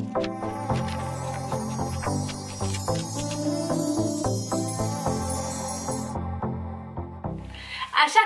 Așa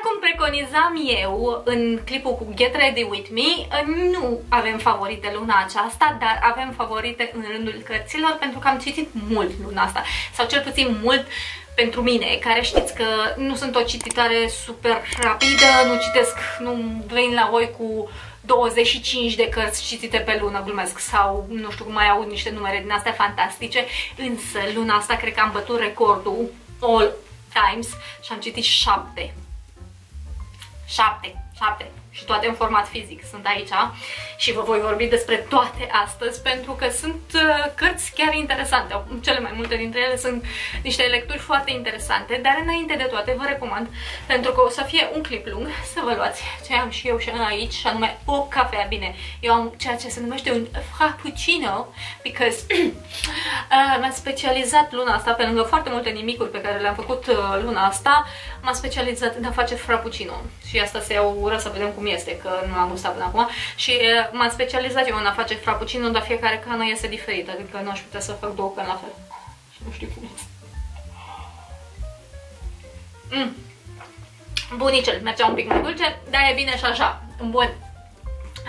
cum preconizam eu în clipul cu Get Ready With Me, nu avem favorite luna aceasta, dar avem favorite în rândul cărților pentru că am citit mult luna asta, sau cel puțin mult pentru mine, care știți că nu sunt o cititoare super rapidă, nu citesc, nu vin la voi cu 25 de cărți citite pe lună, glumesc, sau nu știu, mai aud niște numere din astea fantastice, însă luna asta cred că am bătut recordul all times și am citit 7 și toate în format fizic sunt aici și vă voi vorbi despre toate astăzi pentru că sunt cărți chiar interesante, cele mai multe dintre ele sunt niște lecturi foarte interesante, dar înainte de toate vă recomand, pentru că o să fie un clip lung, să vă luați ce am și eu și aici, și anume o cafea. Bine, eu am ceea ce se numește un Frappuccino, because m-am specializat luna asta, pe lângă foarte multe nimicuri pe care le-am făcut luna asta, m-am specializat în a face Frappuccino și asta se ură, să vedem cum este, că nu l-am gustat până acum, și m-am specializat eu în a face frappuccino, dar fiecare cană este diferită, adică nu aș putea să fac două cană la fel. Nu știu cum este. Bunicel, mergea un pic mai dulce, dar e bine și așa. Bun.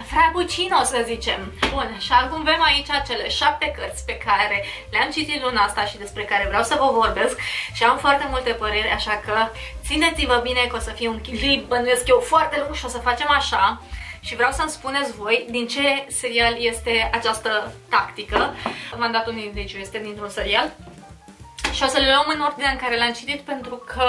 Frappuccino, să zicem. Bun, și acum avem aici cele 7 cărți pe care le-am citit luna asta și despre care vreau să vă vorbesc și am foarte multe păreri, așa că țineți-vă bine că o să fie un clip, bănuiesc eu, foarte lung și o să facem așa și vreau să-mi spuneți voi din ce serial este această tactică. V-am dat un indiciu, este dintr-un serial. Și o să le luăm în ordinea în care le-am citit pentru că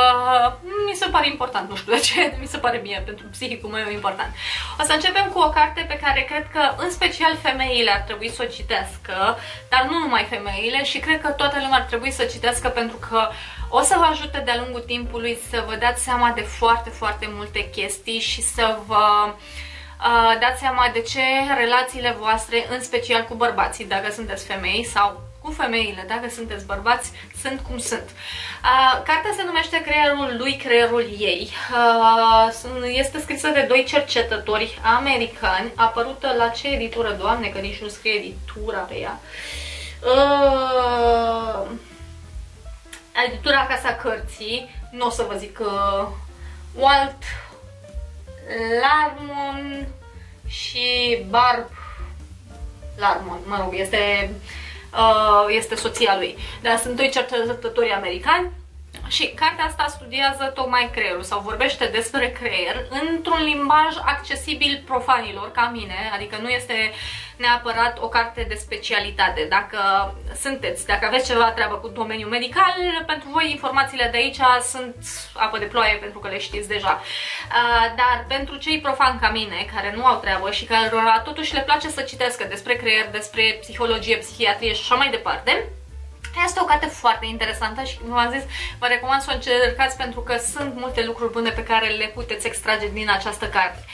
mi se pare important, nu știu de ce, mi se pare mie, pentru psihicul meu e important. O să începem cu o carte pe care cred că în special femeile ar trebui să o citească, dar nu numai femeile, și cred că toată lumea ar trebui să citească pentru că o să vă ajute de-a lungul timpului să vă dați seama de foarte, foarte multe chestii și să vă dați seama de ce relațiile voastre, în special cu bărbații, dacă sunteți femei, sau cu femeile, dacă sunteți bărbați, sunt cum sunt. Cartea se numește Creierul lui, creierul ei. Este scrisă de doi cercetători americani, apărută la ce editură, Doamne, că nici nu scrie editura pe ea. Editura Casa Cărții, nu o să vă zic, Walt Larmon și Barb Larmon, mă rog, este soția lui, dar sunt doi cercetători americani și cartea asta studiază tocmai creierul sau vorbește despre creier într-un limbaj accesibil profanilor ca mine, adică nu este neapărat o carte de specialitate. Dacă aveți ceva treabă cu domeniul medical, pentru voi informațiile de aici sunt apă de ploaie pentru că le știți deja. Dar pentru cei profani ca mine, care nu au treabă și care totuși le place să citească despre creier, despre psihologie, psihiatrie și așa mai departe, este o carte foarte interesantă și, cum v-am zis, vă recomand să o încercați pentru că sunt multe lucruri bune pe care le puteți extrage din această carte.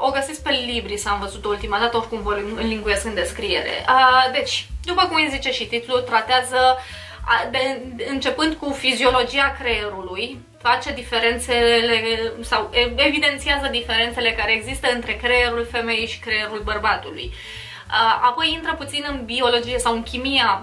O găsiți pe Libri, s-am văzut ultima dată, oricum vă linkuiesc în descriere. Deci, după cum îi zice și titlul, tratează, începând cu fiziologia creierului, face diferențele sau evidențiază diferențele care există între creierul femeii și creierul bărbatului. Apoi intră puțin în biologie sau în chimia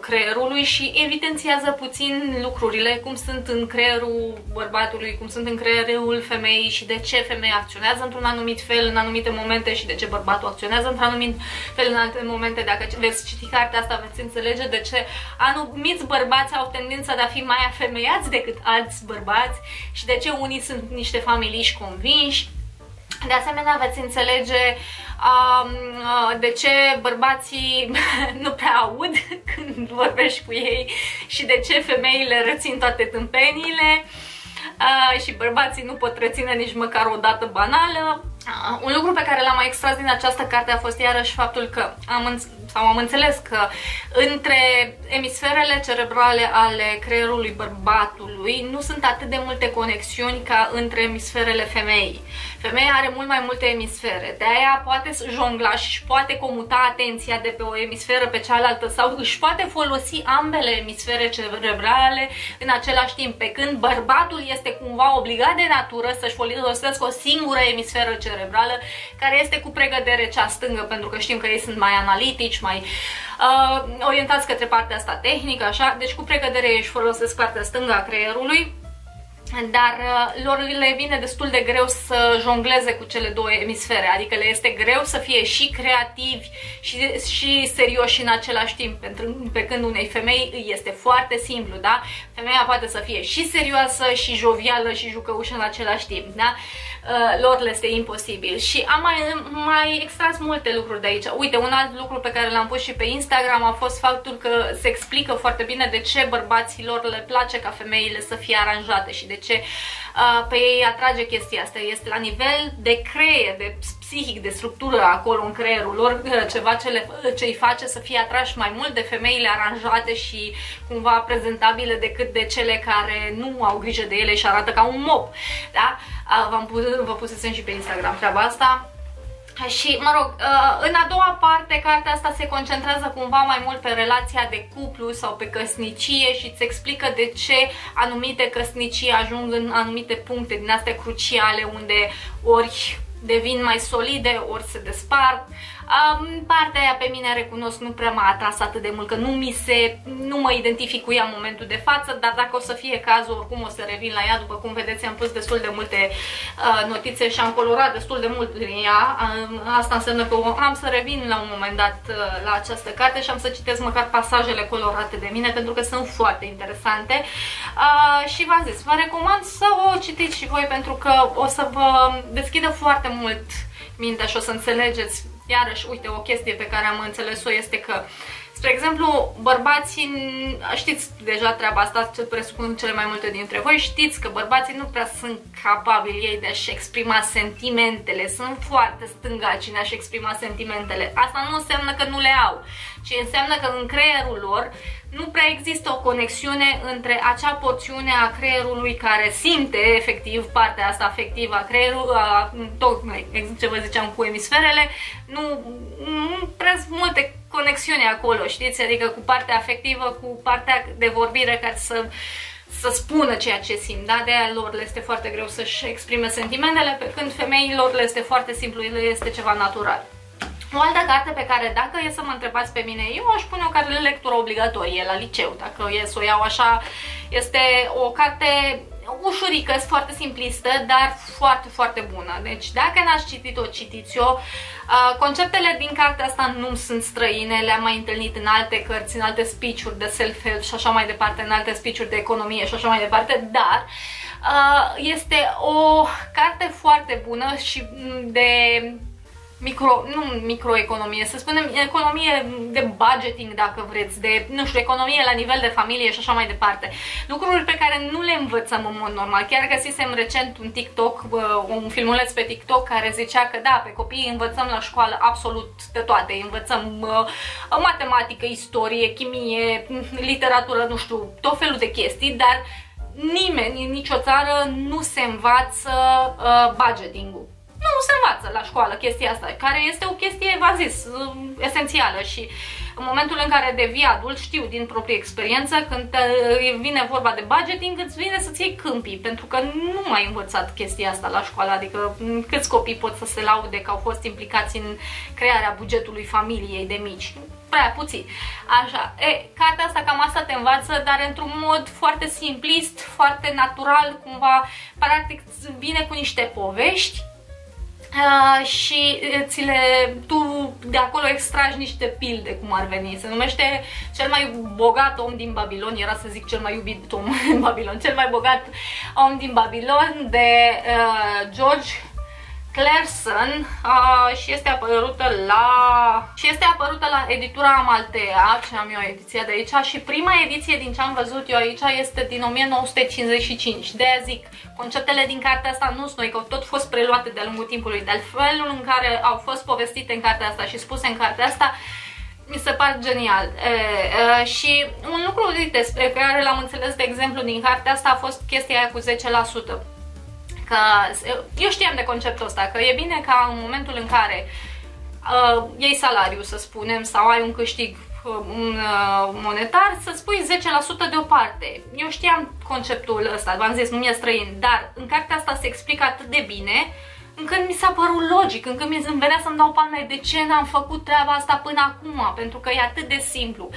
creierului și evidențiază puțin lucrurile, cum sunt în creierul bărbatului, cum sunt în creierul femeii și de ce femeia acționează într-un anumit fel în anumite momente și de ce bărbatul acționează într-un anumit fel în alte momente. Dacă veți citi cartea asta, veți înțelege de ce anumiți bărbați au tendința de a fi mai afemeiați decât alți bărbați și de ce unii sunt niște familiști convinși. De asemenea, veți înțelege de ce bărbații nu prea aud când vorbești cu ei și de ce femeile rețin toate tâmpeniile și bărbații nu pot reține nici măcar o dată banală. Un lucru pe care l-am mai extras din această carte a fost iarăși faptul că am înțeles că între emisferele cerebrale ale creierului bărbatului nu sunt atât de multe conexiuni ca între emisferele femeii. Femeia are mult mai multe emisfere, de aia poate jongla și își poate comuta atenția de pe o emisferă pe cealaltă sau își poate folosi ambele emisfere cerebrale în același timp, pe când bărbatul este cumva obligat de natură să-și folosească o singură emisferă cerebrală care este cu pregădere cea stângă, pentru că știm că ei sunt mai analitici, mai orientați către partea asta tehnică, așa, deci cu pregădere își folosesc partea stângă a creierului, dar lor le vine destul de greu să jongleze cu cele două emisfere, adică le este greu să fie și creativi și serioși în același timp, pe când unei femei este foarte simplu, da? Femeia poate să fie și serioasă, și jovială, și jucăușă în același timp, da? Lor le este imposibil. Și am mai extras multe lucruri de aici. Uite, un alt lucru pe care l-am pus și pe Instagram a fost faptul că se explică foarte bine de ce bărbaților le place ca femeile să fie aranjate și de ce pe ei atrage chestia asta. Este la nivel de creier, de psihic, de structură acolo în creierul lor, ceva ce îi face să fie atrași mai mult de femeile aranjate și cumva prezentabile decât de cele care nu au grijă de ele și arată ca un mop, da? Vă pusesem și pe Instagram treaba asta. Și, mă rog, în a doua parte, cartea asta se concentrează cumva mai mult pe relația de cuplu sau pe căsnicie și îți explică de ce anumite căsnicii ajung în anumite puncte din astea cruciale, unde ori devin mai solide, ori se despart. Partea aia pe mine, recunosc, nu prea m-a atras atât de mult, că nu mă identific cu ea în momentul de față, dar dacă o să fie cazul, oricum o să revin la ea. După cum vedeți, am pus destul de multe notițe și am colorat destul de mult din ea. Asta înseamnă că am să revin la un moment dat la această carte și am să citesc măcar pasajele colorate de mine, pentru că sunt foarte interesante. Și v-am zis, vă recomand să o citiți și voi, pentru că o să vă deschidă foarte mult mintea și o să înțelegeți. Iarăși, uite, o chestie pe care am înțeles-o este că, spre exemplu, bărbații, știți deja treaba asta, presupun cele mai multe dintre voi, știți că bărbații nu prea sunt capabili ei de a-și exprima sentimentele, sunt foarte stângaci în a-și exprima sentimentele. Asta nu înseamnă că nu le au, ci înseamnă că în creierul lor nu prea există o conexiune între acea porțiune a creierului care simte efectiv partea asta afectivă a creierului, tocmai ce vă ziceam cu emisferele, nu prea multe conexiuni acolo, știți? Adică cu partea afectivă, cu partea de vorbire care să spună ceea ce simt, da? De aia lor le este foarte greu să-și exprime sentimentele, pe când femeilor le este foarte simplu, le este ceva natural. O altă carte pe care, dacă e să mă întrebați pe mine, eu aș pune o carte de lectură obligatorie la liceu, dacă e să o iau așa, este o carte ușurică, foarte simplistă, dar foarte, foarte bună. Deci dacă n-ați citit-o, citiți-o. Conceptele din cartea asta nu sunt străine, le-am mai întâlnit în alte cărți, în alte speech-uri de self-help și așa mai departe, în alte speech-uri de economie și așa mai departe, dar este o carte foarte bună și de microeconomie, să spunem, economie de budgeting, dacă vreți, de, nu știu, economie la nivel de familie și așa mai departe. Lucruri pe care nu le învățăm în mod normal. Chiar găsisem recent un TikTok, un filmuleț pe TikTok care zicea că da, pe copii învățăm la școală absolut de toate. Învățăm matematică, istorie, chimie, literatură, nu știu, tot felul de chestii, dar nimeni, nicio țară nu se învață budgeting-ul. Nu se învață la școală chestia asta, care este o chestie, v-am zis, esențială, și în momentul în care devii adult, știu din proprie experiență, când vine vorba de budgeting, îți vine să-ți iei câmpii, pentru că nu mai învățat chestia asta la școală. Adică câți copii pot să se laude că au fost implicați în crearea bugetului familiei de mici? Prea puțin. Așa, cartea asta cam asta te învață, dar într-un mod foarte simplist, foarte natural, cumva, practic vine cu niște povești și tu de acolo extragi niște pilde, cum ar veni. Se numește Cel mai bogat om din Babilon, era să zic Cel mai iubit om din Babilon, Cel mai bogat om din Babilon, de George Clerson, și este apărută la editura Amaltea, ce am eu ediția de aici, și prima ediție din ce am văzut eu aici este din 1955. De aia zic, conceptele din cartea asta nu sunt noi, că au tot fost preluate de-a lungul timpului, dar felul în care au fost povestite în cartea asta și spuse în cartea asta mi se pare genial. Și un lucru despre care l-am înțeles, de exemplu, din cartea asta a fost chestia aia cu 10%. Că eu știam de conceptul ăsta, că e bine ca în momentul în care iei salariu, să spunem, sau ai un câștig monetar, să-ți pui 10% deoparte. Eu știam conceptul ăsta, v-am zis, nu mi-e străin, dar în cartea asta se explică atât de bine încât mi s-a părut logic, încât îmi venea să-mi dau palme de ce n-am făcut treaba asta până acum, pentru că e atât de simplu.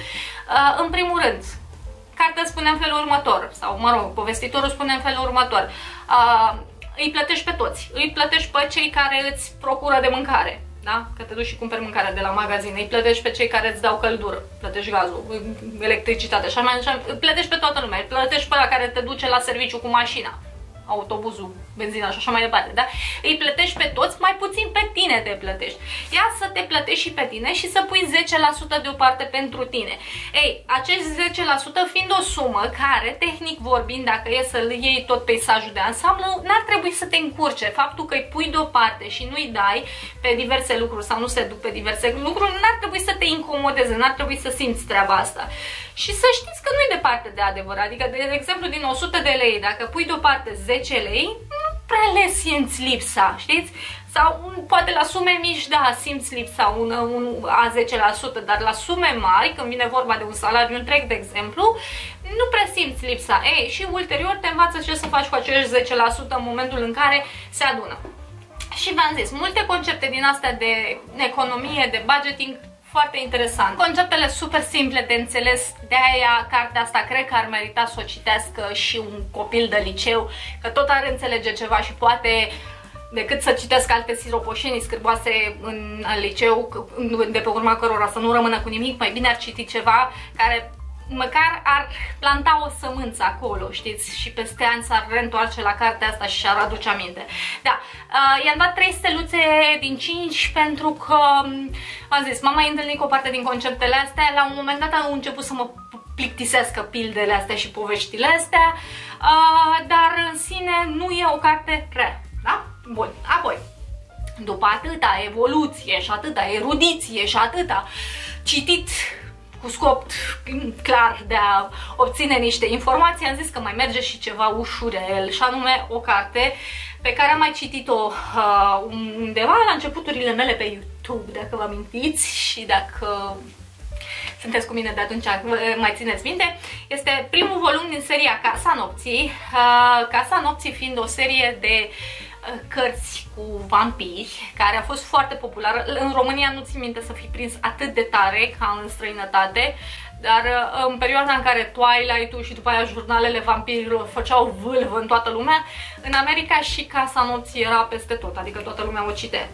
În primul rând, cartea spune în felul următor, sau mă rog, povestitorul spune în felul următor: îi plătești pe toți, îi plătești pe cei care îți procură de mâncare, da? Că te duci și cumperi mâncarea de la magazin, îi plătești pe cei care îți dau căldură, plătești gazul, electricitatea, și îi plătești pe toată lumea, îi plătești pe ăla care te duce la serviciu cu mașina, autobuzul, benzina și așa mai departe, da? Îi plătești pe toți, mai puțin pe tine te plătești. Ia să te plătești și pe tine și să pui 10% deoparte pentru tine. Ei, acești 10% fiind o sumă care, tehnic vorbind, dacă e să-l iei tot peisajul de ansamblu, n-ar trebui să te încurce. Faptul că îi pui deoparte și nu-i dai pe diverse lucruri sau nu se duc pe diverse lucruri, n-ar trebui să te incomodeze, n-ar trebui să simți treaba asta. Și să știți că nu-i departe de adevăr. Adică, de exemplu, din 100 de lei, dacă pui deoparte 10 lei, nu prea le simți lipsa, știți? Sau poate la sume mici, da, simți lipsa a 10%, dar la sume mari, când vine vorba de un salariu întreg, de exemplu, nu prea simți lipsa. Ei, și ulterior te învață ce să faci cu acești 10% în momentul în care se adună. Și v-am zis, multe concepte din astea de economie, de budgeting, foarte interesant. Conceptele super simple de înțeles, de-aia cartea asta cred că ar merita să o citească și un copil de liceu, că tot ar înțelege ceva și poate, decât să citesc alte siropoșenii scârboase în liceu, de pe urma cărora să nu rămână cu nimic, mai bine ar citi ceva care măcar ar planta o sămânță acolo, știți? Și peste ani s-ar reîntoarce la cartea asta și ar aduce aminte. Da, i-am dat 3 steluțe din 5 pentru că, am zis, m-am mai întâlnit cu o parte din conceptele astea. La un moment dat au început să mă plictisească pildele astea și poveștile astea, dar în sine nu e o carte rea, da? Bun, apoi, după atâta evoluție și atâta erudiție și atâta citit cu scop clar de a obține niște informații, am zis că mai merge și ceva ușurel, și anume o carte pe care am mai citit-o undeva la începuturile mele pe YouTube, dacă vă amintiți și dacă sunteți cu mine de atunci, mai țineți minte. Este primul volum din seria Casa Nopții, Casa Nopții fiind o serie de cărți cu vampiri, care a fost foarte populară. În România nu țin minte să fi prins atât de tare ca în străinătate, dar în perioada în care Twilight-ul și după aia jurnalele vampirilor făceau vâlvă în toată lumea, în America și Casa Nopții era peste tot, adică toată lumea o citea.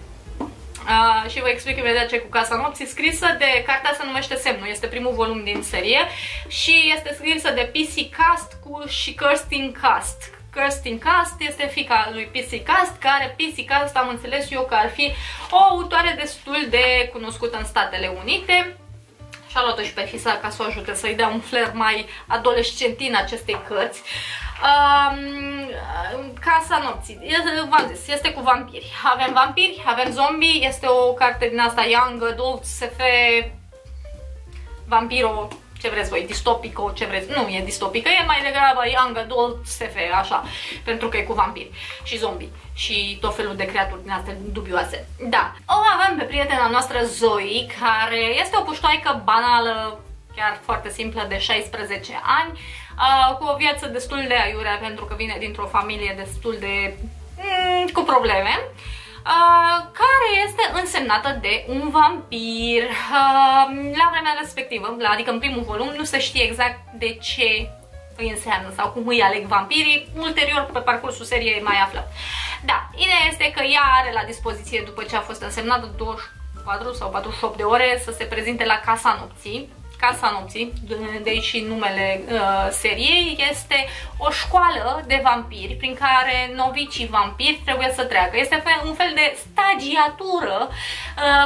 Și vă explic imediat ce cu Casa Nopții, scrisă de, cartea se numește Semnul, este primul volum din serie și este scrisă de PC Cast și Kristin Cast. Kristin Cast este fiica lui PC Cast, care PC Cast am înțeles eu că ar fi o autoare destul de cunoscută în Statele Unite și a luat-o și pe fisa ca să o ajute să-i dea un flair mai adolescentin acestei cărți. Casa Nopții, v-am zis, este cu vampiri. Avem vampiri, avem zombie, este o carte din asta young adult, SF, vampiro, ce vreți voi, distopică, ce vreți, nu e distopică, e mai degrabă young adult SF, așa, pentru că e cu vampiri și zombi și tot felul de creaturi din astea dubioase. Da, o avem pe prietena noastră Zoe, care este o puștoaică banală, chiar foarte simplă, de 16 ani, cu o viață destul de aiurea pentru că vine dintr-o familie destul de cu probleme, care este însemnată de un vampir. La vremea respectivă, adică în primul volum, nu se știe exact de ce îi înseamnă sau cum îi aleg vampirii, ulterior pe parcursul seriei mai aflăm. Da, ideea este că ea are la dispoziție, după ce a fost însemnată, 24 sau 48 de ore să se prezinte la Casa Nopții. Casa Nopții, de aici și numele seriei, este o școală de vampiri prin care novicii vampiri trebuie să treacă. Este un fel de stagiatură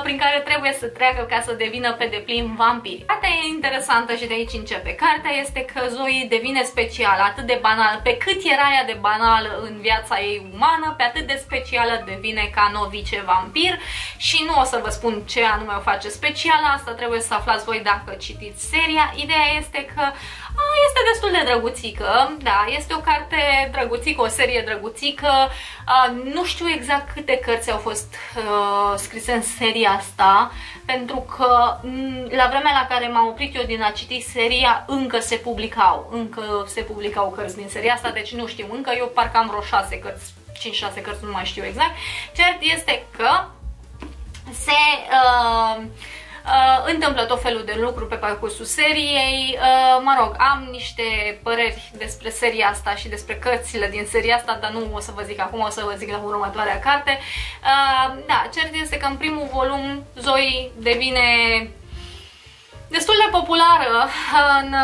prin care trebuie să treacă ca să devină pe deplin vampiri. Cartea e interesantă și de aici începe. Cartea este că Zoe devine specială, atât de banală, pe cât era ea de banală în viața ei umană, pe atât de specială devine ca novice vampir și nu o să vă spun ce anume o face specială, asta trebuie să aflați voi dacă citiți seria. Ideea este că este destul de drăguțică, da, este o carte drăguțică, o serie drăguțică. Nu știu exact câte cărți au fost scrise în seria asta, pentru că la vremea la care m-am oprit eu din a citi seria, încă se publicau cărți din seria asta, deci nu știu încă, eu parcă am vreo 6 cărți, 5-6 cărți, nu mai știu exact. Cert este că se întâmplă tot felul de lucruri pe parcursul seriei. Mă rog, am niște păreri despre seria asta și despre cărțile din seria asta, dar nu o să vă zic acum, o să vă zic la următoarea carte. Da, cert este că în primul volum Zoe devine destul de populară în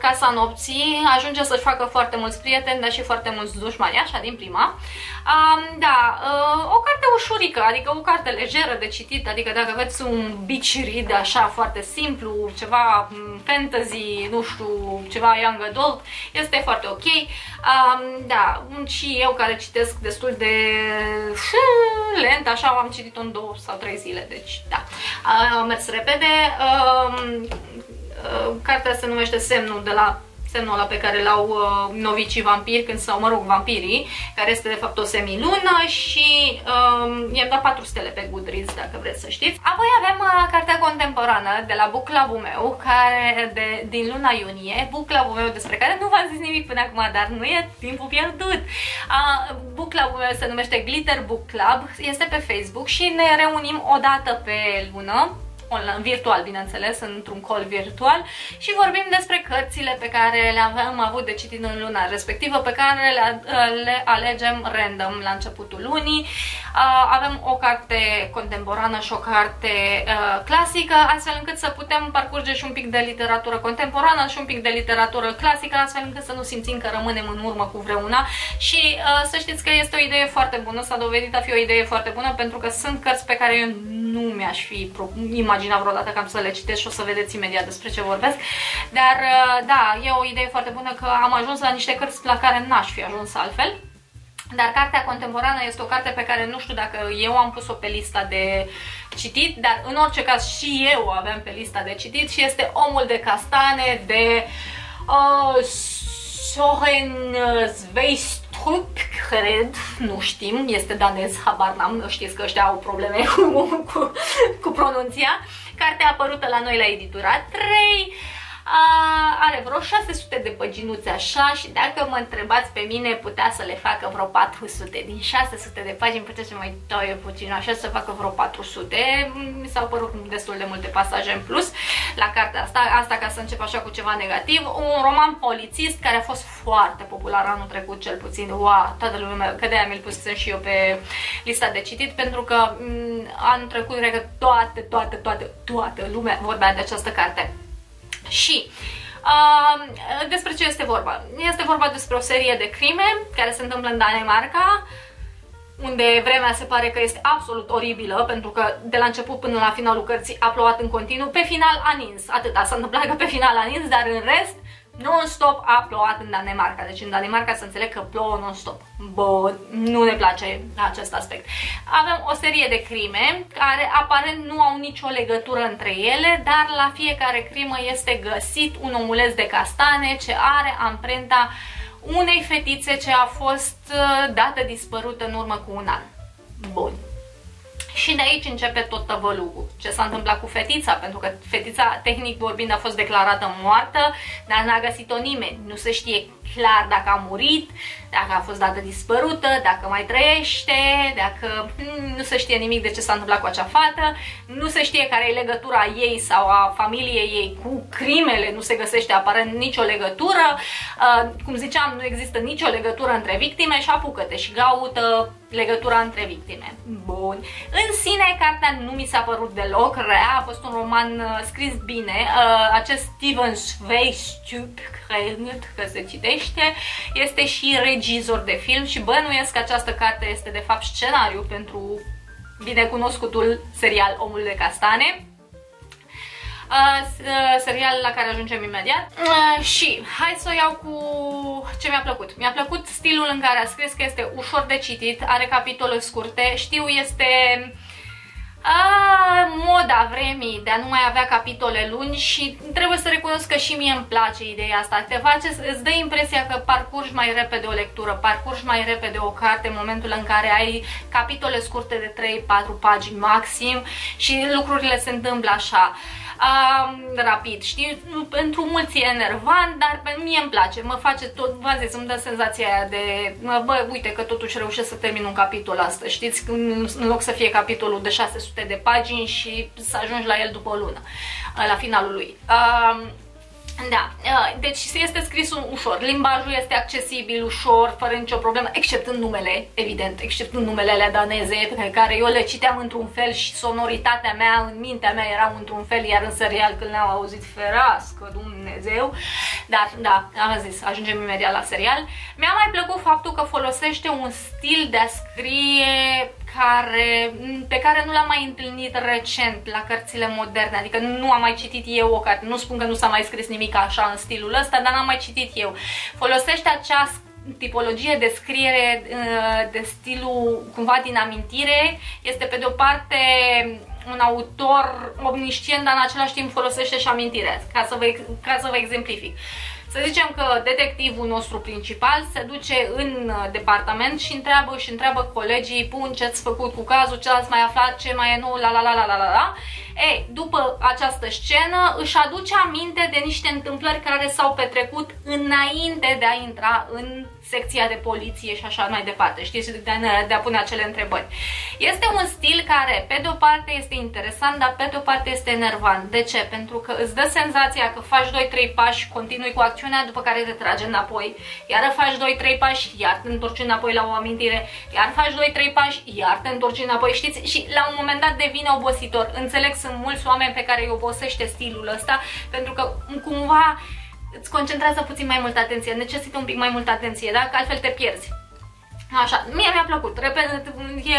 Casa Nopții, ajunge să-și facă foarte mulți prieteni, dar și foarte mulți dușmani, așa din prima. Da, o carte ușurică, adică o carte lejeră de citit, adică dacă aveți un beach read așa foarte simplu, ceva fantasy, nu știu, ceva young adult, este foarte ok. Da, și eu care citesc destul de lent, așa am citit-o în 2 sau 3 zile, deci da, am mers repede. Cartea se numește Semnul ăla pe care l-au novicii vampiri, când sau, mă rog, vampirii, care este de fapt o semilună, și i-am dat 4 stele pe Goodreads, dacă vreți să știți. Apoi avem cartea contemporană de la Book Club-ul meu, care din luna iunie, Book Club-ul meu despre care nu v-am zis nimic până acum, dar nu e timpul pierdut. Book Club-ul meu se numește Glitter Book Club, este pe Facebook și ne reunim o dată pe lună, virtual, bineînțeles, într-un call virtual, și vorbim despre cărțile pe care le-am avut de citit în luna respectivă, pe care le alegem random la începutul lunii. Avem o carte contemporană și o carte clasică, astfel încât să putem parcurge și un pic de literatură contemporană și un pic de literatură clasică, astfel încât să nu simțim că rămânem în urmă cu vreuna, și să știți că este o idee foarte bună, s-a dovedit a fi o idee foarte bună, pentru că sunt cărți pe care eu nu mi-aș fi imaginat vreodată că am să le citesc, și o să vedeți imediat despre ce vorbesc, dar da, e o idee foarte bună că am ajuns la niște cărți la care n-aș fi ajuns altfel. Dar cartea contemporană este o carte pe care nu știu dacă eu am pus-o pe lista de citit, dar în orice caz și eu o aveam pe lista de citit, și este Omul de Castane de Søren Sveistrup, cred, nu știm, este danez, habar n-am, știți că ăștia au probleme cu pronunția. Cartea apărută la noi la Editura 3. Are vreo 600 de păginuțe așa, și dacă mă întrebați pe mine, putea să le facă vreo 400 din 600 de pagini, puteți să mai dau eu puțin așa, să facă vreo 400. Mi s-au părut destul de multe pasaje în plus la cartea asta, ca să încep așa cu ceva negativ. Un roman polițist care a fost foarte popular anul trecut, cel puțin, wow, toată lumea, că de-aia mi-l pusesem și eu pe lista de citit, pentru că anul trecut cred că toată lumea vorbea de această carte. Și despre ce este vorba? Este vorba despre o serie de crime care se întâmplă în Danemarca, unde vremea se pare că este absolut oribilă, pentru că de la început până la finalul cărții a plouat în continuu, pe final a nins, atâta s-a întâmplat că pe final a nins, dar în rest non-stop a plouat în Danemarca. Deci în Danemarca se înțeleg că plouă non-stop. Bă, nu ne place acest aspect. Avem o serie de crime care aparent nu au nicio legătură între ele, dar la fiecare crimă este găsit un omuleț de castane ce are amprenta unei fetițe ce a fost dată dispărută în urmă cu un an. Bun. Și de aici începe tot tăvălugul. Ce s-a întâmplat cu fetița? Pentru că fetița, tehnic vorbind, a fost declarată moartă, dar n-a găsit-o nimeni. Nu se știe clar dacă a murit, dacă a fost dată dispărută, dacă mai trăiește, dacă... Nu se știe nimic de ce s-a întâmplat cu acea fată, nu se știe care e legătura ei sau a familiei ei cu crimele, nu se găsește aparent nicio legătură. Cum ziceam, nu există nicio legătură între victime, și apucă-te și caută legătura între victime. Bun. În sine, cartea nu mi s-a părut deloc rea, a fost un roman scris bine. Acest Steven Sveistrup, cred că se citește, este și regizor de film, și bănuiesc că această carte este de fapt scenariu pentru binecunoscutul serial Omul de Castane, serial la care ajungem imediat. Și hai să o iau cu ce mi-a plăcut. Mi-a plăcut stilul în care a scris, că este ușor de citit, are capitole scurte, știu, este mod perioada vremii de a nu mai avea capitole lungi și trebuie să recunosc că și mie îmi place ideea asta. Te face, îți dă impresia că parcurgi mai repede o lectură, parcurgi mai repede o carte în momentul în care ai capitole scurte de 3-4 pagini maxim și lucrurile se întâmplă așa. Rapid, știi? Pentru mulți e enervant, dar mie îmi place, mă face tot, vă zic, îmi dă senzația aia de, bă, uite că totuși reușesc să termin un capitol asta, știți? În loc să fie capitolul de 600 de pagini și să ajungi la el după o lună, la finalul lui. Da, deci este scris ușor, limbajul este accesibil, ușor, fără nicio problemă, exceptând numele, evident, exceptând numele alea daneze, pe care eu le citeam într-un fel și sonoritatea mea, în mintea mea era într-un fel, iar în serial când le-am auzit, ferească Dumnezeu, dar da, am zis, ajungem imediat la serial. Mi-a mai plăcut faptul că folosește un stil de a scrie pe care nu l-am mai întâlnit recent la cărțile moderne, adică nu am mai citit eu o carte, nu spun că nu s-a mai scris nimic așa în stilul ăsta, dar n-am mai citit eu. Folosește această tipologie de scriere de stilul cumva din amintire, este pe de o parte un autor omniscient, dar în același timp folosește și amintirea, ca să vă exemplific. Să zicem că detectivul nostru principal se duce în departament și întreabă colegii, bun, ce-ați făcut cu cazul, ce ați mai aflat, ce mai e nou, la la la la la la. Ei, după această scenă își aduce aminte de niște întâmplări care s-au petrecut înainte de a intra în secția de poliție și așa mai departe, știți, de a pune acele întrebări. Este un stil care, pe de o parte, este interesant, dar pe de o parte este enervant. De ce? Pentru că îți dă senzația că faci 2-3 pași, continui cu acțiunea, după care te trage înapoi, iar faci 2-3 pași, iar te întorci înapoi la o amintire, iar faci 2-3 pași, iar te întorci înapoi, știți? Și la un moment dat devine obositor. Înțeleg, sunt mulți oameni pe care îi obosește stilul ăsta, pentru că cumva îți concentrează puțin mai multă atenție, necesită un pic mai multă atenție, da? Că altfel te pierzi. Așa, mie mi-a plăcut, repede,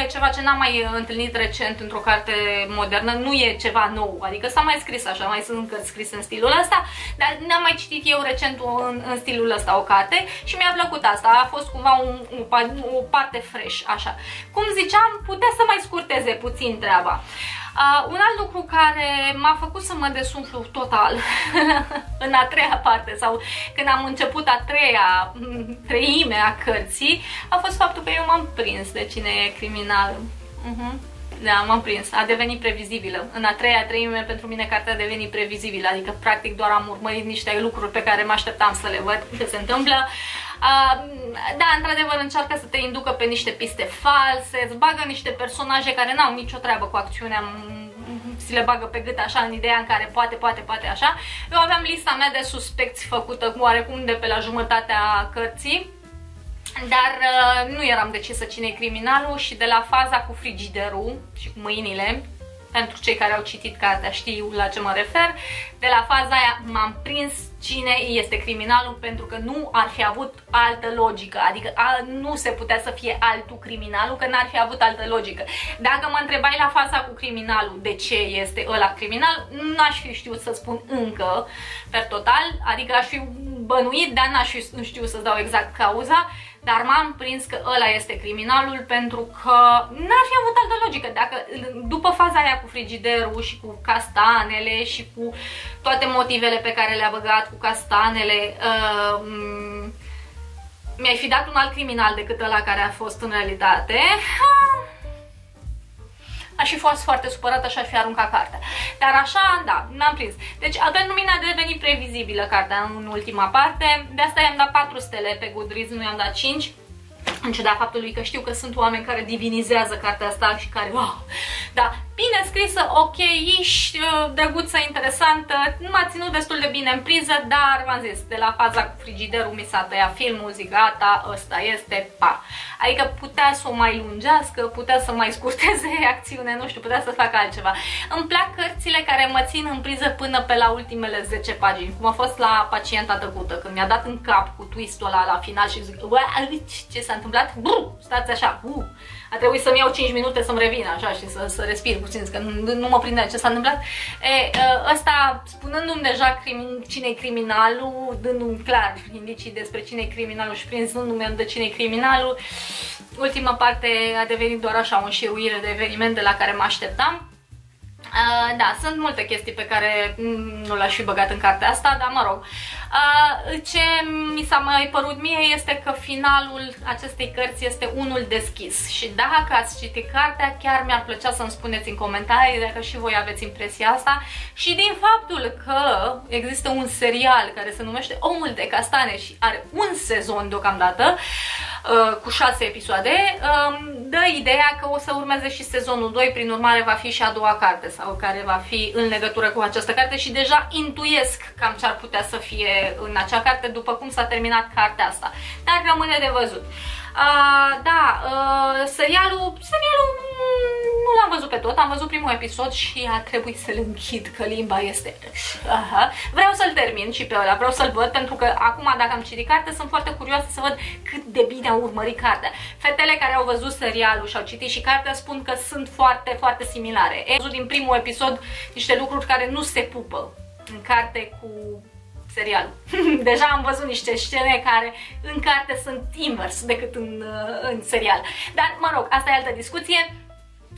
e ceva ce n-am mai întâlnit recent într-o carte modernă, nu e ceva nou, adică s-a mai scris așa, mai sunt încă scris în stilul ăsta, dar n-am mai citit eu recent în stilul ăsta o carte și mi-a plăcut asta, a fost cumva o parte fresh, așa. Cum ziceam, putea să mai scurteze puțin treaba. Un alt lucru care m-a făcut să mă desumflu total în a treia parte sau când am început a treime a cărții a fost faptul că eu m-am prins de cine e criminal. Da, m-am prins, a devenit previzibilă. În a treia treime pentru mine cartea a devenit previzibilă, adică practic doar am urmărit niște lucruri pe care mă așteptam să le văd ce se întâmplă. Da, într-adevăr încearcă să te inducă pe niște piste false, îți bagă niște personaje care n-au nicio treabă cu acțiunea, ți le bagă pe gât așa în ideea în care poate așa. Eu aveam lista mea de suspecți făcută oarecum de pe la jumătatea cărții, dar nu eram decisă cine-i criminalul și de la faza cu frigiderul și cu mâinile, pentru cei care au citit cartea știu la ce mă refer, de la faza aia m-am prins cine este criminalul, pentru că nu ar fi avut altă logică, adică nu se putea să fie altul criminalul, că n-ar fi avut altă logică. Dacă mă întrebai la faza cu criminalul de ce este ăla criminal, n-aș fi știut să spun încă per total, adică aș fi bănuit, dar n-aș fi știut să-ți dau exact cauza. Dar m-am prins că ăla este criminalul pentru că n-ar fi avut altă logică. Dacă după faza aia cu frigiderul și cu castanele și cu toate motivele pe care le-a băgat cu castanele, mi-ai fi dat un alt criminal decât ăla care a fost în realitate, aș fi fost foarte supărată și aș fi aruncat cartea. Dar așa, da, m-am prins. Deci, pentru mine a devenit previzibilă cartea în ultima parte. De asta i-am dat 4 stele pe Goodreads, nu i-am dat 5. În ciuda faptului că știu că sunt oameni care divinizează cartea asta și care, wow, da, bine scrisă, ok, ești drăguță, interesantă, m-a ținut destul de bine în priză, dar v-am zis, de la faza cu frigiderul mi s-a tăiat filmul, zic, gata, ăsta este, pa. Adică putea să o mai lungească, putea să mai scurteze acțiune, nu știu, putea să facă altceva. Îmi plac cărțile care mă țin în priză până pe la ultimele 10 pagini, cum a fost la Pacienta tăcută, când mi-a dat în cap cu twistul ăla la final și zic, ce s-a întâmplat? Brr, stați așa, a trebuit să-mi iau 5 minute să-mi revin așa și să respir puțin, că nu mă prindea ce s-a întâmplat. Ăsta, spunându-mi deja cine-i criminalul, dându-mi clar indicii despre cine-i criminalul și prinzându-mi de cine-i criminalul, ultima parte a devenit doar așa o înșiruire de evenimente la care mă așteptam. Da, sunt multe chestii pe care nu le-aș fi băgat în cartea asta, dar mă rog. Ce mi s-a mai părut mie este că finalul acestei cărți este unul deschis și dacă ați citit cartea, chiar mi-ar plăcea să-mi spuneți în comentarii dacă și voi aveți impresia asta și din faptul că există un serial care se numește Omul de Castane și are un sezon deocamdată cu 6 episoade, dă ideea că o să urmeze și sezonul 2, prin urmare va fi și a doua carte sau care va fi în legătură cu această carte și deja intuiesc cam ce ar putea să fie în acea carte după cum s-a terminat cartea asta, dar rămâne de văzut. Serialul nu l-am văzut pe tot, am văzut primul episod și a trebuit să-l închid, că limba este... Vreau să-l termin și pe ăla, vreau să-l văd, pentru că acum dacă am citit carte, sunt foarte curioasă să văd cât de bine au urmărit cartea. Fetele care au văzut serialul și au citit și cartea spun că sunt foarte, foarte similare. Am văzut din primul episod niște lucruri care nu se pupă în carte cu serialul. Deja am văzut niște scene care în carte sunt invers decât în serial. Dar, mă rog, asta e altă discuție.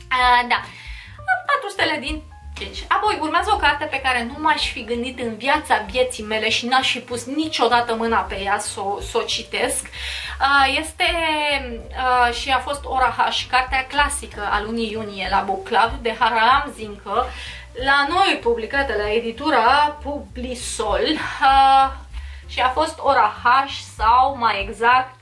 4 stele din 5. Apoi urmează o carte pe care nu m-aș fi gândit în viața vieții mele și n-aș fi pus niciodată mâna pe ea să o citesc. Este și a fost Ora H, cartea clasică a lunii iunie la Book Club de Haram Zincă, la noi publicată la editura Publisol, și a fost Ora H sau mai exact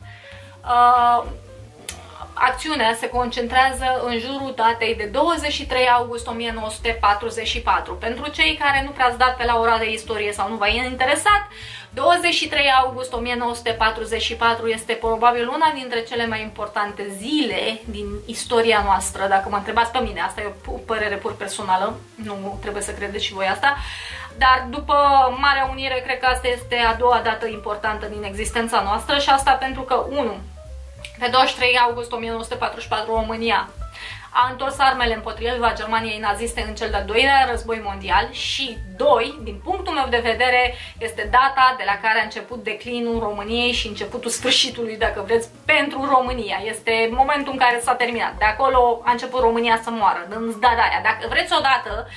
acțiunea se concentrează în jurul datei de 23 august 1944. Pentru cei care nu prea-ți dat pe la ora de istorie sau nu v-a interesat, 23 august 1944 este probabil una dintre cele mai importante zile din istoria noastră, dacă mă întrebați pe mine. Asta e o părere pur personală, nu trebuie să credeți și voi asta, dar după Marea Unire cred că asta este a doua dată importantă din existența noastră și asta pentru că 1. Pe 23 august 1944, România a întors armele împotriva Germaniei naziste în cel de-al doilea război mondial și 2, din punctul meu de vedere, este data de la care a început declinul României și începutul sfârșitului, dacă vreți, pentru România. Este momentul în care s-a terminat. De acolo a început România să moară, dând zgadaia. Dacă vreți odată,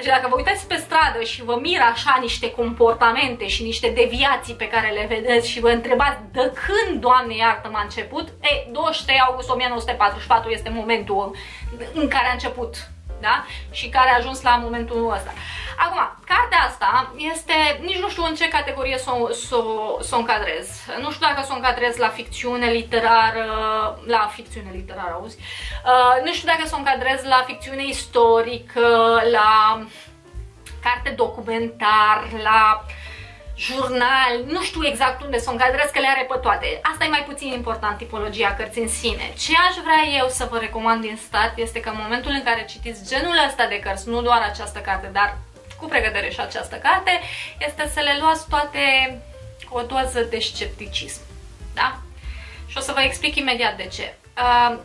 și dacă vă uitați pe stradă și vă miră așa niște comportamente și niște deviații pe care le vedeți și vă întrebați de când, Doamne iartă, m-a început, 23 august 1944 este momentul în care a început, da? Și care a ajuns la momentul ăsta. Acum, cartea asta este, nici nu știu în ce categorie să o încadrez. Nu știu dacă să o încadrez la ficțiune literară, auzi? Nu știu dacă să o încadrez la ficțiune istorică, la carte documentar, la jurnal, nu știu exact unde să o încadrez, că le are pe toate. Asta e mai puțin important, tipologia cărții în sine. Ce aș vrea eu să vă recomand din start este că în momentul în care citiți genul ăsta de cărți, nu doar această carte, dar cu pregătire și această carte, este să le luați toate o doză de scepticism. Da? Și o să vă explic imediat de ce.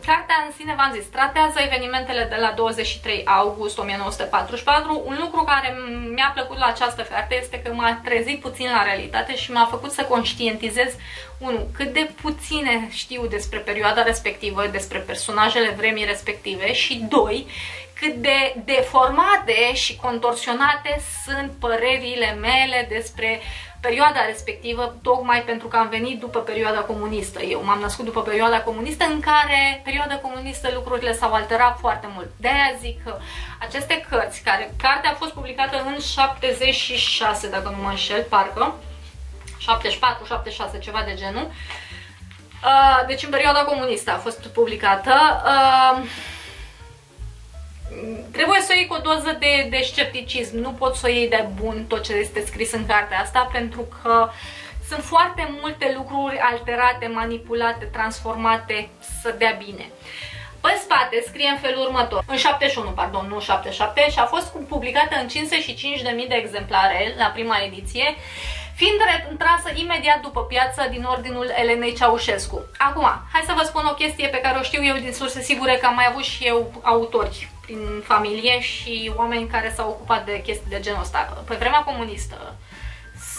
Cartea în sine, v-am zis, tratează evenimentele de la 23 august 1944. Un lucru care mi-a plăcut la această carte este că m-a trezit puțin la realitate și m-a făcut să conștientizez, 1. Cât de puține știu despre perioada respectivă, despre personajele vremii respective și 2. Cât de deformate și contorsionate sunt părerile mele despre perioada respectivă, tocmai pentru că am venit după perioada comunistă. Eu m-am născut după perioada comunistă, în care perioada comunistă lucrurile s-au alterat foarte mult. De-aia zic că aceste cărți, cartea a fost publicată în 76, dacă nu mă înșel, parcă 74, 76, ceva de genul. Deci în perioada comunistă a fost publicată. Trebuie să o iei cu o doză de scepticism, nu pot să o iei de bun tot ce este scris în cartea asta, pentru că sunt foarte multe lucruri alterate, manipulate, transformate să dea bine. Pe spate scrie în felul următor, în 71, pardon, nu 77, și a fost publicată în 55.000 de exemplare la prima ediție, fiind retrasă imediat după piață din ordinul Elenei Ceaușescu. Acum, hai să vă spun o chestie pe care o știu eu din surse sigure, că am mai avut și eu autori prin familie și oameni care s-au ocupat de chestii de genul ăsta. Pe vremea comunistă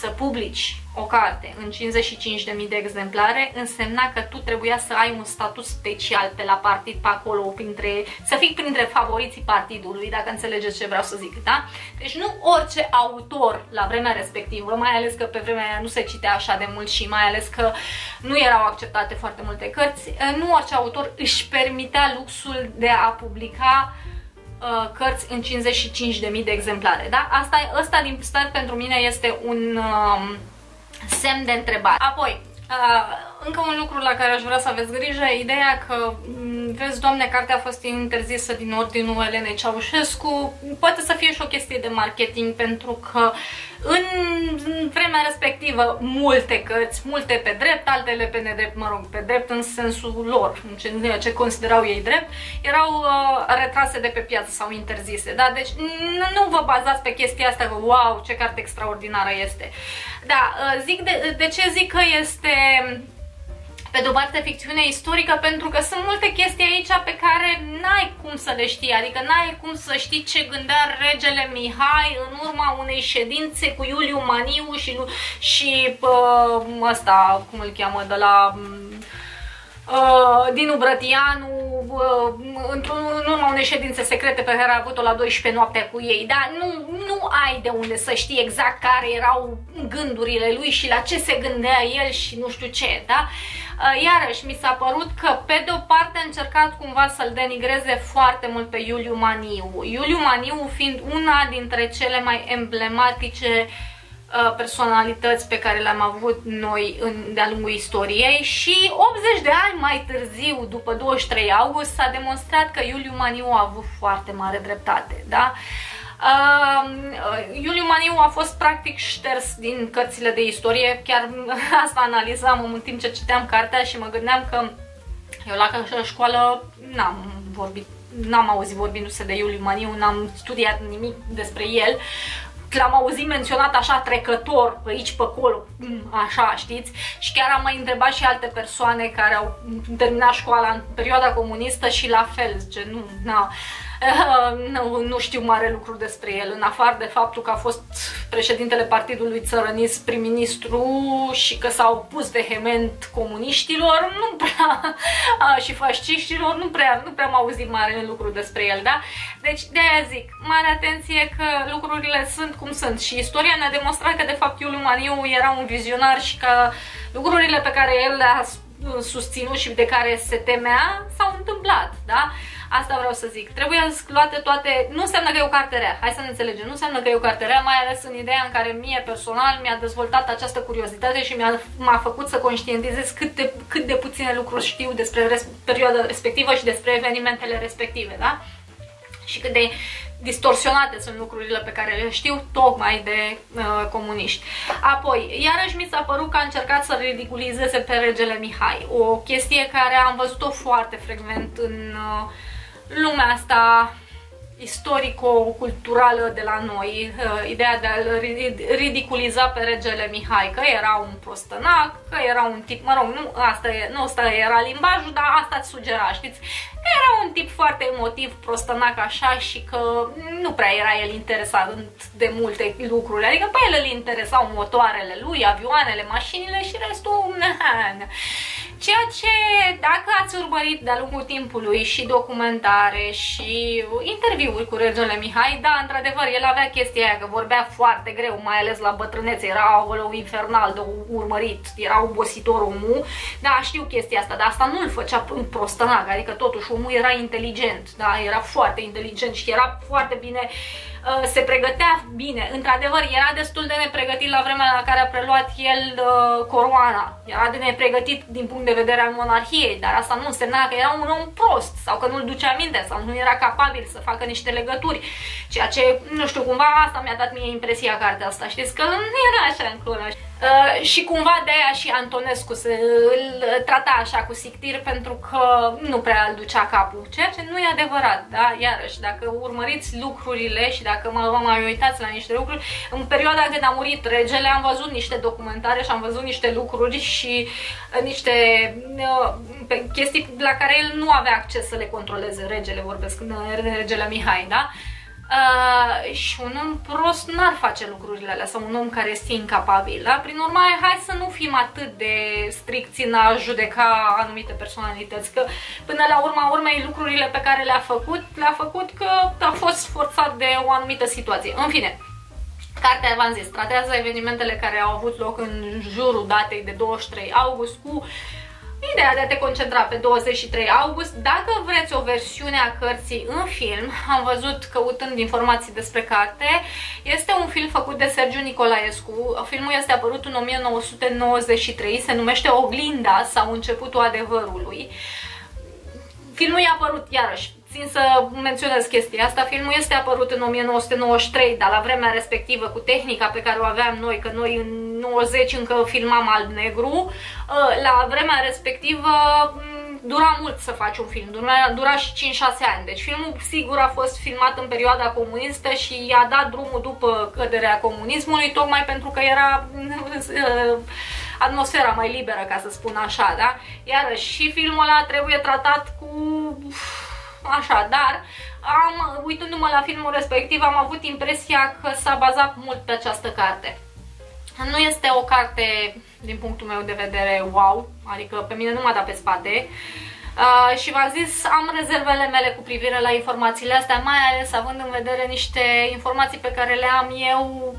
să publici o carte în 55.000 de exemplare însemna că tu trebuia să ai un statut special pe la partid, pe acolo, să fii printre favoriții partidului, dacă înțelegeți ce vreau să zic, da? Deci nu orice autor la vremea respectivă, mai ales că pe vremea aia nu se citea așa de mult și mai ales că nu erau acceptate foarte multe cărți, nu orice autor își permitea luxul de a publica cărți în 55.000 de exemplare, da? Asta din start pentru mine este un semn de întrebare. Apoi, încă un lucru la care aș vrea să aveți grijă, ideea că, vezi, doamne, cartea a fost interzisă din ordinul Elenei Ceaușescu, poate să fie și o chestie de marketing, pentru că în vremea respectivă multe cărți, multe pe drept, altele pe nedrept, mă rog, pe drept în sensul lor, ce considerau ei drept, erau retrase de pe piață sau interzise, da? Deci nu vă bazați pe chestia asta că, wow, ce carte extraordinară este. Da, de ce zic că este, pe de-o parte, ficțiune istorică, pentru că sunt multe chestii aici pe care n-ai cum să le știi, adică n-ai cum să știi ce gândea regele Mihai în urma unei ședințe cu Iuliu Maniu și ăsta, cum îl cheamă, de la dinu Brătianu, în urma unei ședințe secrete pe care a avut-o la 12 noaptea cu ei, dar nu ai de unde să știi exact care erau gândurile lui și la ce se gândea el și nu știu ce, da? Iarăși mi s-a părut că pe de o parte a încercat cumva să-l denigreze foarte mult pe Iuliu Maniu, Iuliu Maniu fiind una dintre cele mai emblematice personalități pe care le-am avut noi de-a lungul istoriei și 80 de ani mai târziu, după 23 august, s-a demonstrat că Iuliu Maniu a avut foarte mare dreptate, da? Iuliu Maniu a fost practic șters din cărțile de istorie, chiar asta analizam în timp ce citeam cartea și mă gândeam că eu la școală n-am auzit vorbindu-se de Iuliu Maniu, n-am studiat nimic despre el. L-am auzit menționat așa trecător, pe aici, pe acolo, așa, știți? Și chiar am mai întrebat și alte persoane care au terminat școala în perioada comunistă și la fel, zice, nu știu mare lucru despre el, în afară de faptul că a fost președintele partidului țărănist, prim-ministru și că s-au pus vehement comuniștilor, nu prea, și fasciștilor, nu prea am auzit mare lucru despre el, da? Deci de-aia zic, mare atenție că lucrurile sunt cum sunt și istoria ne-a demonstrat că de fapt Iuliu Maniu era un vizionar și că lucrurile pe care el le-a susținut și de care se temea s-au întâmplat, da? Asta vreau să zic. Trebuie luate toate. Nu înseamnă că e o carte rea. Hai să ne înțelegem. Nu înseamnă că e o carte rea, mai ales în ideea în care mie personal mi-a dezvoltat această curiozitate și m-a făcut să conștientizez cât de puține lucruri știu despre perioada respectivă și despre evenimentele respective, da? Și cât de distorsionate sunt lucrurile pe care le știu tocmai de comuniști. Apoi, iarăși mi s-a părut că a încercat să ridiculizeze pe regele Mihai. O chestie care am văzut-o foarte frecvent în lumea asta istorico-culturală de la noi, ideea de a-l ridiculiza pe regele Mihai, că era un prostănac, că era un tip, mă rog, nu asta era limbajul, dar asta îți sugera, știți? Că era un tip foarte emotiv, prostănac așa și că nu prea era el interesat de multe lucruri, adică pe el îl interesau motoarele lui, avioanele, mașinile și restul... Ceea ce, dacă ați urmărit de-a lungul timpului și documentare și interviuri cu regele Mihai, da, într-adevăr, el avea chestia aia, că vorbea foarte greu, mai ales la bătrânețe, era acolo infernal de urmărit, era obositor omul, da, știu chestia asta, dar asta nu-l făcea prostănac, adică totuși omul era inteligent, da, era foarte inteligent și era foarte bine, se pregătea bine, într-adevăr, era destul de nepregătit la vremea la care a preluat el coroana, era de nepregătit din punct de vedere al monarhiei, dar asta nu însemna că era un om prost sau că nu-l ducea minte sau nu era capabil să facă niște legături, ceea ce, nu știu, cumva asta mi-a dat mie impresia cartea asta, știți, că nu era așa încolo. Și cumva de aia și Antonescu îl trata așa cu sictir pentru că nu prea îl ducea capul, ceea ce nu e adevărat, da? Iarăși, dacă urmăriți lucrurile și dacă vă mai uitați la niște lucruri, în perioada când a murit regele am văzut niște documentare și am văzut niște lucruri și niște chestii la care el nu avea acces să le controleze, regele, vorbesc, regele Mihai, da? Și un om prost n-ar face lucrurile alea, sau un om care este incapabil, da? Prin urmare, hai să nu fim atât de stricți în a judeca anumite personalități, că până la urma urmei lucrurile pe care le-a făcut că a fost forțat de o anumită situație. În fine, cartea, v-am zis, tratează evenimentele care au avut loc în jurul datei de 23 august cu ideea de a te concentra pe 23 august. Dacă vreți o versiune a cărții în film, am văzut căutând informații despre carte, este un film făcut de Sergiu Nicolaescu. Filmul este apărut în 1993, se numește Oglinda sau Începutul Adevărului. Filmul e apărut, iarăși, țin să menționez chestia asta, filmul este apărut în 1993, dar la vremea respectivă, cu tehnica pe care o aveam noi, că noi în 90 încă filmam alb-negru, la vremea respectivă dura mult să faci un film, dura și 5-6 ani. Deci filmul sigur a fost filmat în perioada comunistă și i-a dat drumul după căderea comunismului, tocmai pentru că era atmosfera mai liberă, ca să spun așa, da? Iarăși, și filmul ăla trebuie tratat cu... așa, dar uitându-mă la filmul respectiv, am avut impresia că s-a bazat mult pe această carte. Nu este o carte, din punctul meu de vedere, wow, adică pe mine nu m-a dat pe spate. Și v-am zis, am rezervele mele cu privire la informațiile astea, mai ales având în vedere niște informații pe care le am eu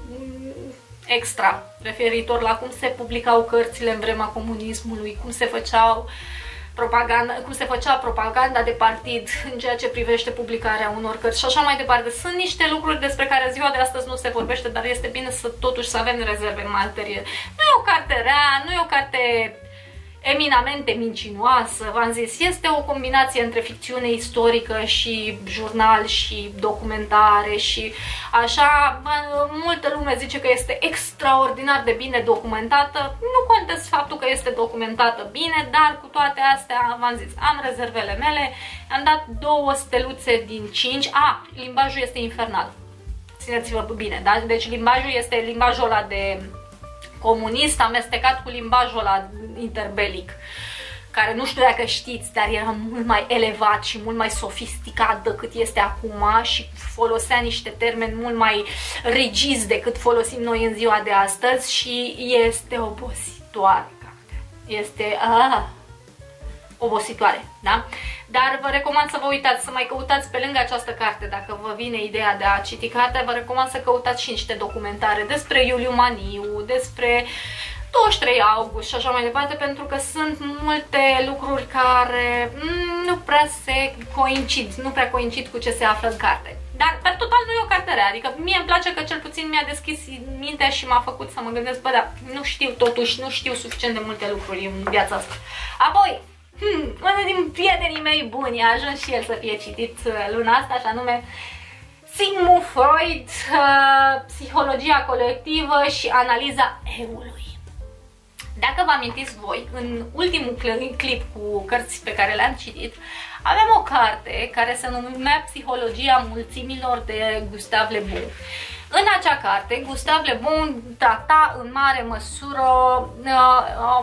extra, referitor la cum se publicau cărțile în vremea comunismului, cum se făceau cum se făcea propaganda de partid în ceea ce privește publicarea unor cărți și așa mai departe. Sunt niște lucruri despre care ziua de astăzi nu se vorbește, dar este bine să totuși să avem rezerve în materie. Nu e o carte rea, nu e o carte eminamente mincinoasă, v-am zis, este o combinație între ficțiune istorică și jurnal și documentare și așa. Multă lume zice că este extraordinar de bine documentată, nu contest faptul că este documentată bine, dar cu toate astea, v-am zis, am rezervele mele, am dat 2 steluțe din 5, limbajul este infernal, țineți-vă bine, da? Deci limbajul este limbajul ăla de comunist amestecat cu limbajul ăla interbelic, care nu știu dacă știți, dar era mult mai elevat și mult mai sofisticat decât este acum și folosea niște termeni mult mai rigizi decât folosim noi în ziua de astăzi și este obositoare. Este obositoare, da? Dar vă recomand să vă uitați, să mai căutați pe lângă această carte, dacă vă vine ideea de a citi cartea, vă recomand să căutați și niște documentare despre Iuliu Maniu, despre 23 august și așa mai departe, pentru că sunt multe lucruri care nu prea coincid cu ce se află în carte. Dar, pe total, nu e o carte rea, adică mie îmi place că cel puțin mi-a deschis mintea și m-a făcut să mă gândesc, bă, da, nu știu totuși, nu știu suficient de multe lucruri în viața asta. Apoi, unul din prietenii mei buni a ajuns și el să fie citit luna asta, și anume Sigmund Freud, Psihologia colectivă și analiza eului. Dacă vă amintiți voi, în ultimul clip cu cărți pe care le-am citit, aveam o carte care se numea Psihologia mulțimilor de Gustave Le Bon. În acea carte, Gustave Le Bon trata în mare măsură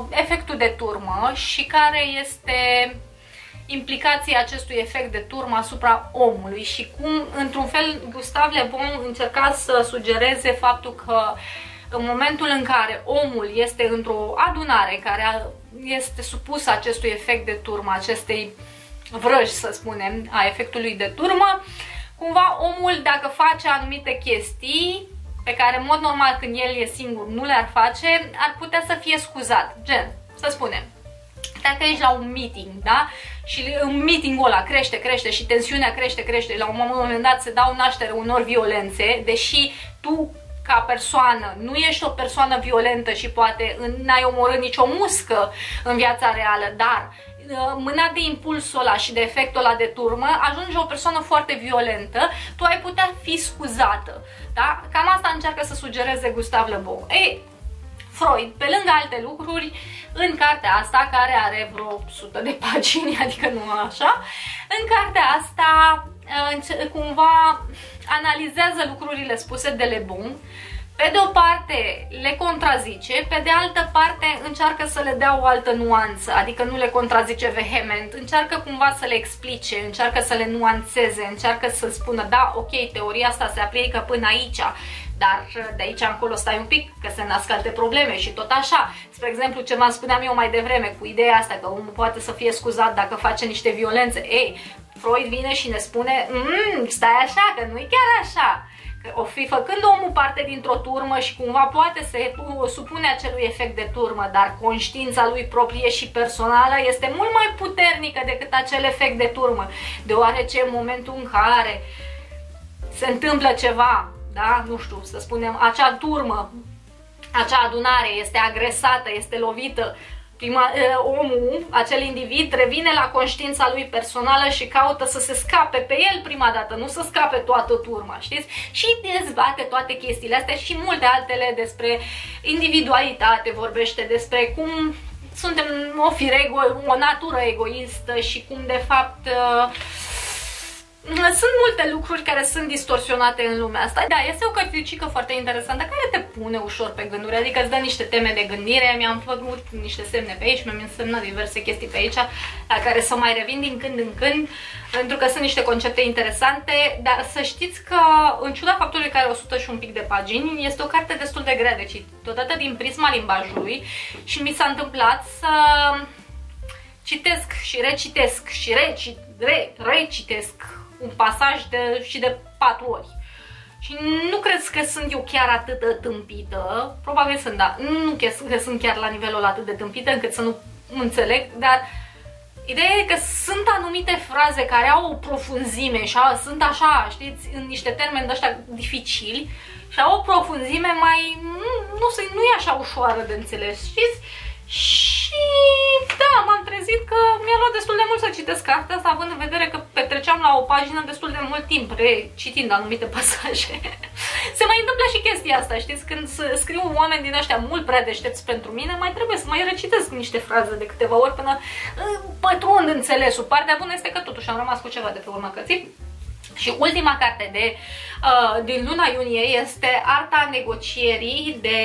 efectul de turmă și care este implicația acestui efect de turmă asupra omului și cum, într-un fel, Gustave Le Bon încerca să sugereze faptul că în momentul în care omul este într-o adunare care este supus acestui efect de turmă, acestei vrăji, să spunem, a efectului de turmă, cumva omul, dacă face anumite chestii pe care, în mod normal, când el e singur, nu le-ar face, ar putea să fie scuzat. Gen, să spunem, dacă ești la un meeting, da? Și în meetingul ăla crește și tensiunea crește, la un moment dat se dau naștere unor violențe, deși tu, ca persoană, nu ești o persoană violentă și poate n-ai omorât nicio muscă în viața reală, dar mâna de impulsul ăla și de efectul ăla de turmă ajunge o persoană foarte violentă, tu ai putea fi scuzată, da? Cam asta încearcă să sugereze Gustave Le Bon. Ei, Freud, pe lângă alte lucruri, în cartea asta, care are vreo 100 de pagini, adică nu așa, în cartea asta cumva analizează lucrurile spuse de Le Bon Pe de o parte le contrazice, pe de altă parte încearcă să le dea o altă nuanță, adică nu le contrazice vehement, încearcă cumva să le explice, încearcă să le nuanțeze, încearcă să spună, da, ok, teoria asta se aplică până aici, dar de aici încolo stai un pic, că se nasc alte probleme și tot așa. Spre exemplu, ce v-am spuneam eu mai devreme cu ideea asta, că omul poate să fie scuzat dacă face niște violențe. Ei, Freud vine și ne spune, stai așa, că nu-i chiar așa. O fi făcând omul parte dintr-o turmă și cumva poate să supune acelui efect de turmă, dar conștiința lui proprie și personală este mult mai puternică decât acel efect de turmă, deoarece în momentul în care se întâmplă ceva, da, nu știu, să spunem, acea turmă, acea adunare este agresată, este lovită, omul, acel individ, revine la conștiința lui personală și caută să se scape pe el prima dată, nu să scape toată turma, știți? Și dezbate toate chestiile astea și multe altele despre individualitate, vorbește despre cum suntem o fire, o natură egoistă și cum de fapt sunt multe lucruri care sunt distorsionate în lumea asta. Da, este o cărticică foarte interesantă care te pune ușor pe gânduri, adică îți dă niște teme de gândire. Mi-am făcut niște semne pe aici, mi-am însemnat diverse chestii pe aici la care să mai revin din când în când, pentru că sunt niște concepte interesante, dar să știți că, în ciuda faptului că are 100 și un pic de pagini, este o carte destul de grea de citit, totodată din prisma limbajului, și mi s-a întâmplat să citesc și recitesc și recitesc un pasaj și de 4 ori. Și nu cred că sunt eu chiar atât de tâmpită, probabil sunt, da, nu cred că sunt chiar la nivelul atât de tâmpită încât să nu înțeleg, dar ideea e că sunt anumite fraze care au o profunzime și sunt așa, știți, în niște termeni de ăștia dificili și au o profunzime mai, nu e așa ușoară de înțeles, știți? Și da, m-am trezit că mi-a luat destul de mult să citesc cartea asta, având în vedere că petreceam la o pagină destul de mult timp recitind anumite pasaje. Se mai întâmplă și chestia asta, știți? Când scriu oameni din ăștia mult prea deștepți pentru mine, mai trebuie să mai recitesc niște fraze de câteva ori până pătrund înțelesul. Partea bună este că totuși am rămas cu ceva de pe urma cărții. Și ultima carte din luna iunie este Arta negocierii de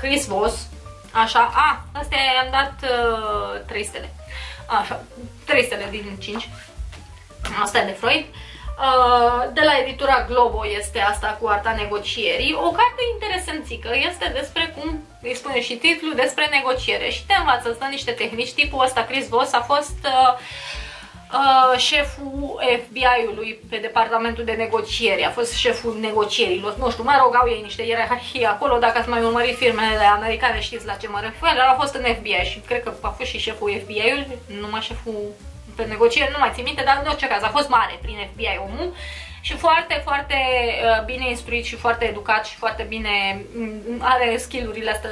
Chris Voss, așa, astea i-am dat 3 stele, așa, 3 stele din 5, asta e de Freud, de la editura Globo este asta cu Arta negocierii, o carte interesantică, este despre, cum îi spune și titlul, despre negociere și te învață, îți dă niște tehnici, tipul ăsta Chris Voss a fost șeful FBI-ului pe departamentul de negocieri, a fost șeful negocierilor, nu știu, mai rog, au ei niște ierarhie acolo, dacă ați mai urmărit filmele americane știți la ce mă refer, dar a fost în FBI și cred că a fost și șeful FBI-ului, numai șeful pe negocieri, nu mai țin minte, dar în orice caz a fost mare prin FBI omul și foarte, foarte bine instruit și foarte educat și foarte bine are skill-urile astea,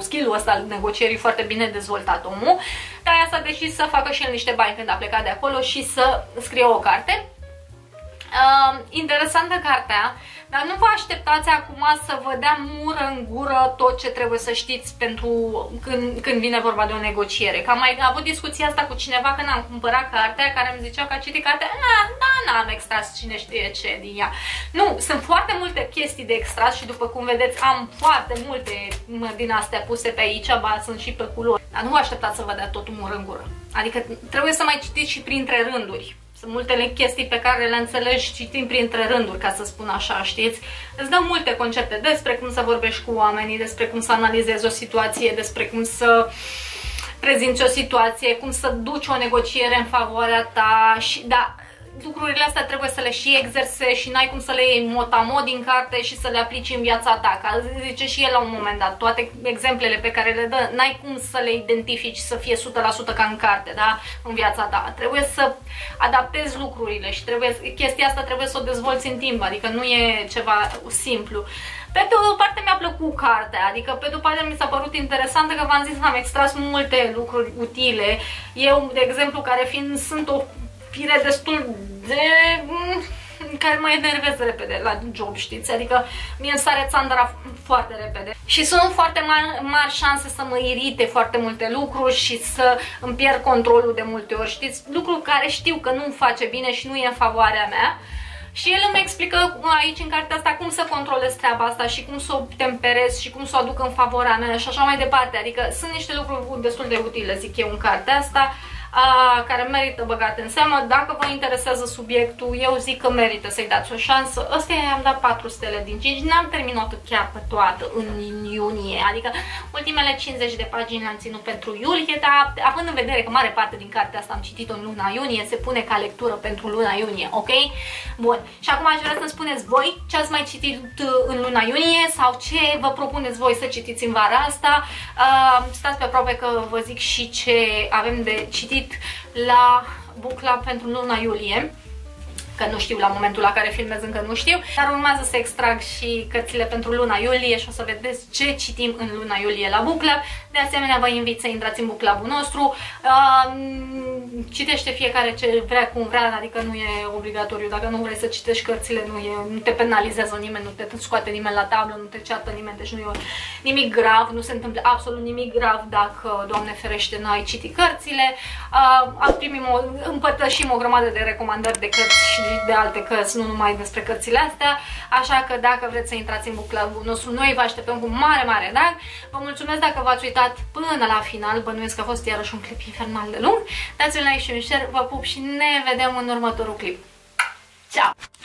skill-ul ăsta al negocierii foarte bine dezvoltat omul. Dar aia s-a decis să facă și el niște bani când a plecat de acolo și să scrie o carte. Interesantă cartea, dar nu vă așteptați acum să vă dea mură în gură tot ce trebuie să știți pentru când vine vorba de o negociere. Că am mai avut discuția asta cu cineva când am cumpărat cartea, care îmi zicea că a citit cartea, da, n-am extras cine știe ce din ea. Nu, sunt foarte multe chestii de extras și după cum vedeți am foarte multe din astea puse pe aici, ba sunt și pe culori. Dar nu vă așteptați să vă dea totul mură în gură. Adică trebuie să mai citiți și printre rânduri. Sunt multele chestii pe care le înțelegi citind printre rânduri, ca să spun așa, știți? Îți dă multe concepte despre cum să vorbești cu oamenii, despre cum să analizezi o situație, despre cum să prezinți o situație, cum să duci o negociere în favoarea ta și da, lucrurile astea trebuie să le și exersezi și n-ai cum să le iei mot-a-mot din carte și să le aplici în viața ta, ca zice și el la un moment dat, toate exemplele pe care le dă, n-ai cum să le identifici să fie 100% ca în carte, da? În viața ta, trebuie să adaptezi lucrurile și chestia asta trebuie să o dezvolți în timp, adică nu e ceva simplu. Pe de o parte mi-a plăcut cartea, adică pe de o parte mi s-a părut interesantă că v-am zis, am extras multe lucruri utile. Eu, de exemplu, care fiind sunt o fire destul de care mă enervează repede la job, știți? Adică mie îmi sare țandara foarte repede și sunt foarte mari șanse să mă irite foarte multe lucruri și să îmi pierd controlul de multe ori, știți? Lucruri care știu că nu-mi face bine și nu e în favoarea mea. Și el îmi explică aici în cartea asta cum să controlez treaba asta și cum să o temperez și cum să o aduc în favoarea mea și așa mai departe. Adică sunt niște lucruri destul de utile, zic eu, în cartea asta, care merită băgat în seamă. Dacă vă interesează subiectul, eu zic că merită să-i dați o șansă. Ăsta i-am dat 4 stele din 5, n-am terminat chiar pe toată în iunie, adică ultimele 50 de pagini le-am ținut pentru iulie, dar având în vedere că mare parte din cartea asta am citit-o în luna iunie, se pune ca lectură pentru luna iunie, ok? Bun, și acum aș vrea să-mi spuneți voi ce ați mai citit în luna iunie sau ce vă propuneți voi să citiți în vara asta. Stați pe aproape că vă zic și ce avem de citit la Book Club pentru luna iulie, că nu știu, la momentul la care filmez încă nu știu, dar urmează să extrag și cărțile pentru luna iulie și o să vedeți ce citim în luna iulie la Book Club. De asemenea, vă invit să intrați în Book Club-ul nostru. Citește fiecare ce vrea, cum vrea, adică nu e obligatoriu. Dacă nu vrei să citești cărțile, nu te penalizează nimeni, nu te scoate nimeni la tablă, nu te ceartă nimeni, deci nu e nimic grav, nu se întâmplă absolut nimic grav dacă, Doamne ferește, n-ai citit cărțile. Împărtășim o grămadă de recomandări de cărți și de alte cărți, nu numai despre cărțile astea, așa că dacă vreți să intrați în Book Club-ul nostru, noi vă așteptăm cu mare, mare drag. Vă mulțumesc dacă v-ați uitat până la final, bănuiesc că a fost iarăși un clip infernal de lung. Dați un like și un share, vă pup și ne vedem în următorul clip. Ceau!